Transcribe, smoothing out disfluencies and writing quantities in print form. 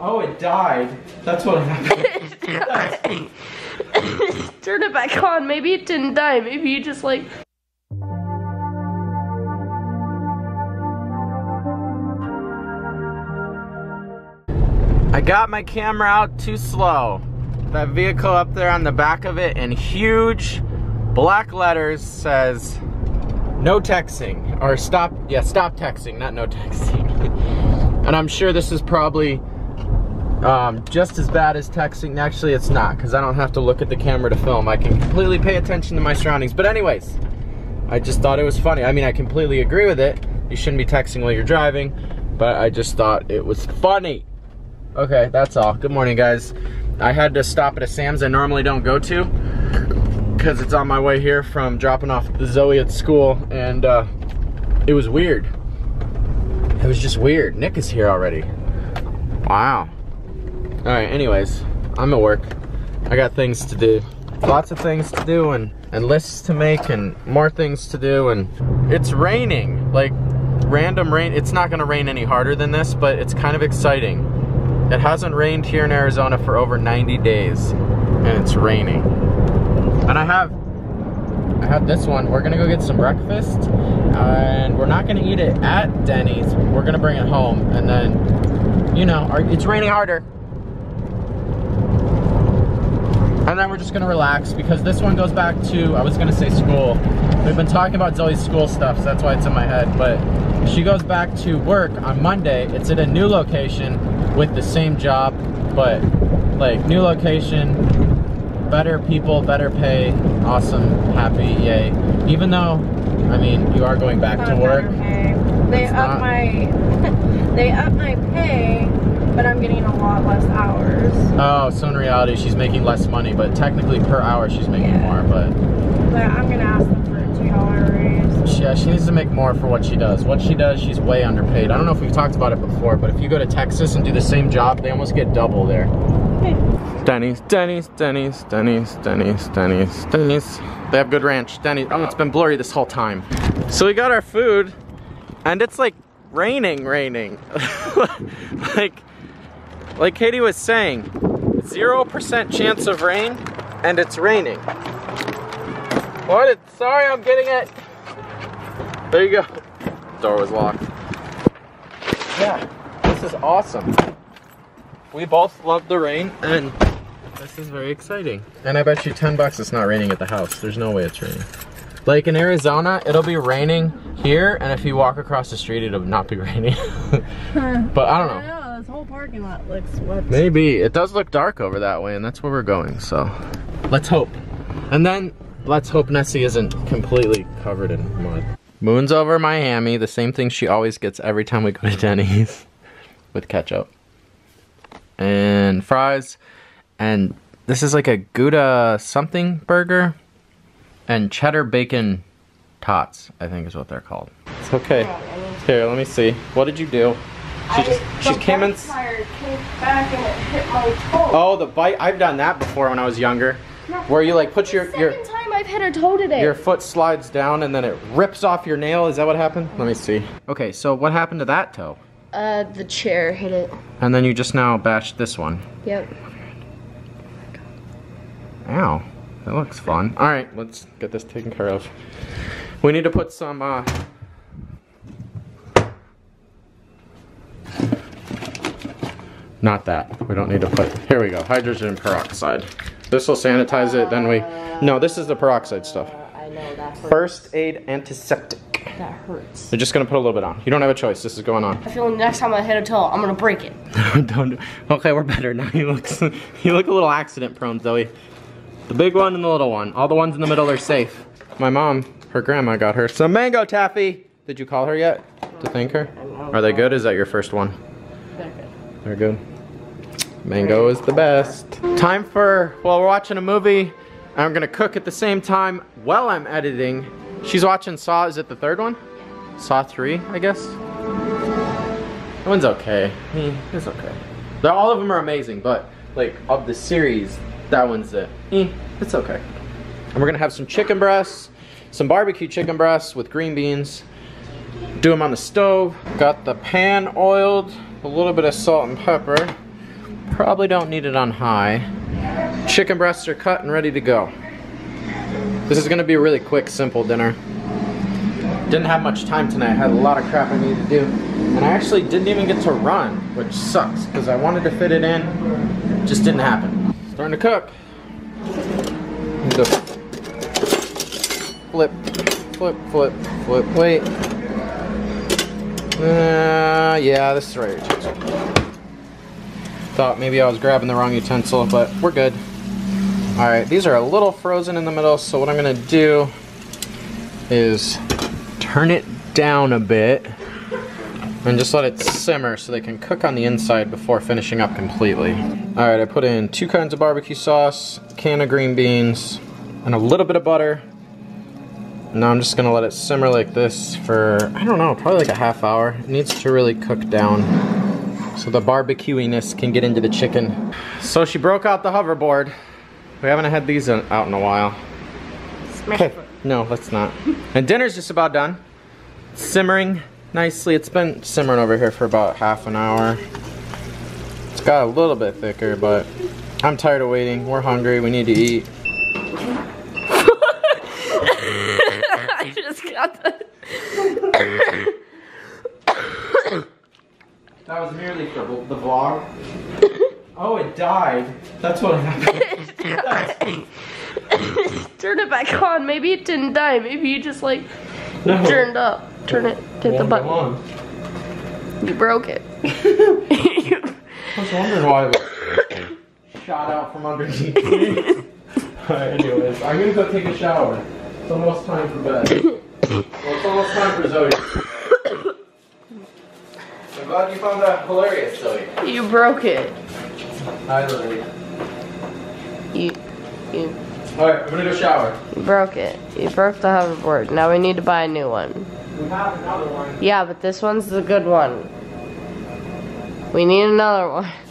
Oh, it died. That's what happened. Turn it back on. Maybe it didn't die. Maybe you just like... I got my camera out too slow. That vehicle up there on the back of it in huge black letters says no texting, or stop, yeah, stop texting, not no texting. And I'm sure this is probably just as bad as texting. Actually, it's not, because I don't have to look at the camera to film. I can completely pay attention to my surroundings. But anyways, I just thought it was funny. I mean, I completely agree with it. You shouldn't be texting while you're driving, but I just thought it was funny. Okay, that's all. Good morning, guys. I had to stop at a Sam's I normally don't go to because it's on my way here from dropping off Zoe at school, and it was weird. It was just weird. Nick is here already. Wow. All right, anyways, I'm at work. I got things to do. Lots of things to do, and lists to make, and more things to do, and it's raining. Like, random rain. It's not gonna rain any harder than this, but it's kind of exciting. It hasn't rained here in Arizona for over 90 days, and it's raining. And I have this one. We're gonna go get some breakfast, and we're not gonna eat it at Denny's. We're gonna bring it home, and then, you know, it's raining harder. And then we're just gonna relax, because this one goes back to, I was gonna say school. We've been talking about Zoe's school stuff, so that's why it's in my head, but she goes back to work on Monday. It's at a new location with the same job, but like new location, better people, better pay, awesome, happy, yay. Even though, I mean, you are going back to work. They up my pay, but I'm getting a lot less hours. Oh, so in reality, she's making less money, but technically per hour she's making more, but I'm gonna ask them for a $2 raise. Yeah, she needs to make more for what she does. What she does, she's way underpaid. I don't know if we've talked about it before, but if you go to Texas and do the same job, they almost get double there. Okay. Denny's, Denny's, Denny's, Denny's, Denny's, Denny's, Denny's. They have good ranch. Denny's. Oh, it's been blurry this whole time. So we got our food, and it's like raining. like Katie was saying, 0% chance of rain, and it's raining. What? Sorry, I'm getting it. There you go. Door was locked. Yeah, this is awesome. We both love the rain, and this is very exciting. And I bet you $10 it's not raining at the house. There's no way it's raining. Like in Arizona, it'll be raining here, and if you walk across the street, it'll not be raining. But I don't know. I know, this whole parking lot looks wet. Maybe. It does look dark over that way, and that's where we're going, so. Let's hope. And then, let's hope Nessie isn't completely covered in mud. Moon's over Miami, the same thing she always gets every time we go to Denny's, with ketchup and fries. And this is like a Gouda something burger and cheddar bacon tots, I think is what they're called. It's okay. Here, let me see. What did you do? She came back and it hit my toe. Oh, the bite. I've done that before when I was younger. No, where you like put your second time I've hit her toe today. Your foot slides down and then it rips off your nail. Is that what happened? Let me see. Okay, so what happened to that toe? The chair hit it. And then you just now bashed this one. Yep. Ow, that looks fun. All right, let's get this taken care of. We need to put some, not that. We don't need to put, here we go, hydrogen peroxide. This will sanitize it, then we... No, this is the peroxide stuff. I know, that hurts. First aid antiseptic. That hurts. You're just going to put a little bit on. You don't have a choice. This is going on. I feel next time I hit a toe, I'm going to break it. Don't do... Okay, we're better now. You look a little accident prone, Zoe. The big one and the little one. All the ones in the middle are safe. My mom, her grandma got her some mango taffy. Did you call her yet to thank her? Are they good? Is that your first one? They're good. They're good. Mango is the best. Time for, well, we're watching a movie. I'm gonna cook at the same time while I'm editing. She's watching Saw, is it the third one? Yeah. Saw 3, I guess? That one's okay. I mean, it's okay. They're, all of them are amazing, but like of the series, that one's the, it's okay. And we're gonna have some chicken breasts, some barbecue chicken breasts with green beans. Do them on the stove. Got the pan oiled, a little bit of salt and pepper. Probably don't need it on high. Chicken breasts are cut and ready to go. This is gonna be a really quick, simple dinner. Didn't have much time tonight. I had a lot of crap I needed to do. And I actually didn't even get to run, which sucks, because I wanted to fit it in. It just didn't happen. Starting to cook. Go. Flip, flip, flip, flip, wait. Yeah, this is the right utensil. Thought maybe I was grabbing the wrong utensil, but we're good. All right, these are a little frozen in the middle, so what I'm gonna do is turn it down a bit and just let it simmer so they can cook on the inside before finishing up completely. All right, I put in 2 kinds of barbecue sauce, a can of green beans, and a little bit of butter. Now I'm just gonna let it simmer like this for, I don't know, probably like a half hour. It needs to really cook down so the barbecuiness can get into the chicken. So she broke out the hoverboard. We haven't had these out in a while. Smash it. No, let's not. And dinner's just about done. Simmering nicely. It's been simmering over here for about half an hour. It's got a little bit thicker, but I'm tired of waiting. We're hungry, we need to eat. I just got that. That was merely for the vlog. Oh, it died. That's what happened. Turn it back on. Maybe it didn't die. Maybe you just like turned up. Turn it. Hit the button. You broke it. I was wondering why it shot out from underneath. Alright, anyways, I'm gonna go take a shower. It's almost time for bed. Well, it's almost time for Zoe. I'm glad you found that hilarious, Zoe. You broke it. Hi, Zoe. You. Alright, I'm gonna go shower. You broke it. You broke the hoverboard. Now we need to buy a new one. We have another one. Yeah, but this one's the good one. We need another one.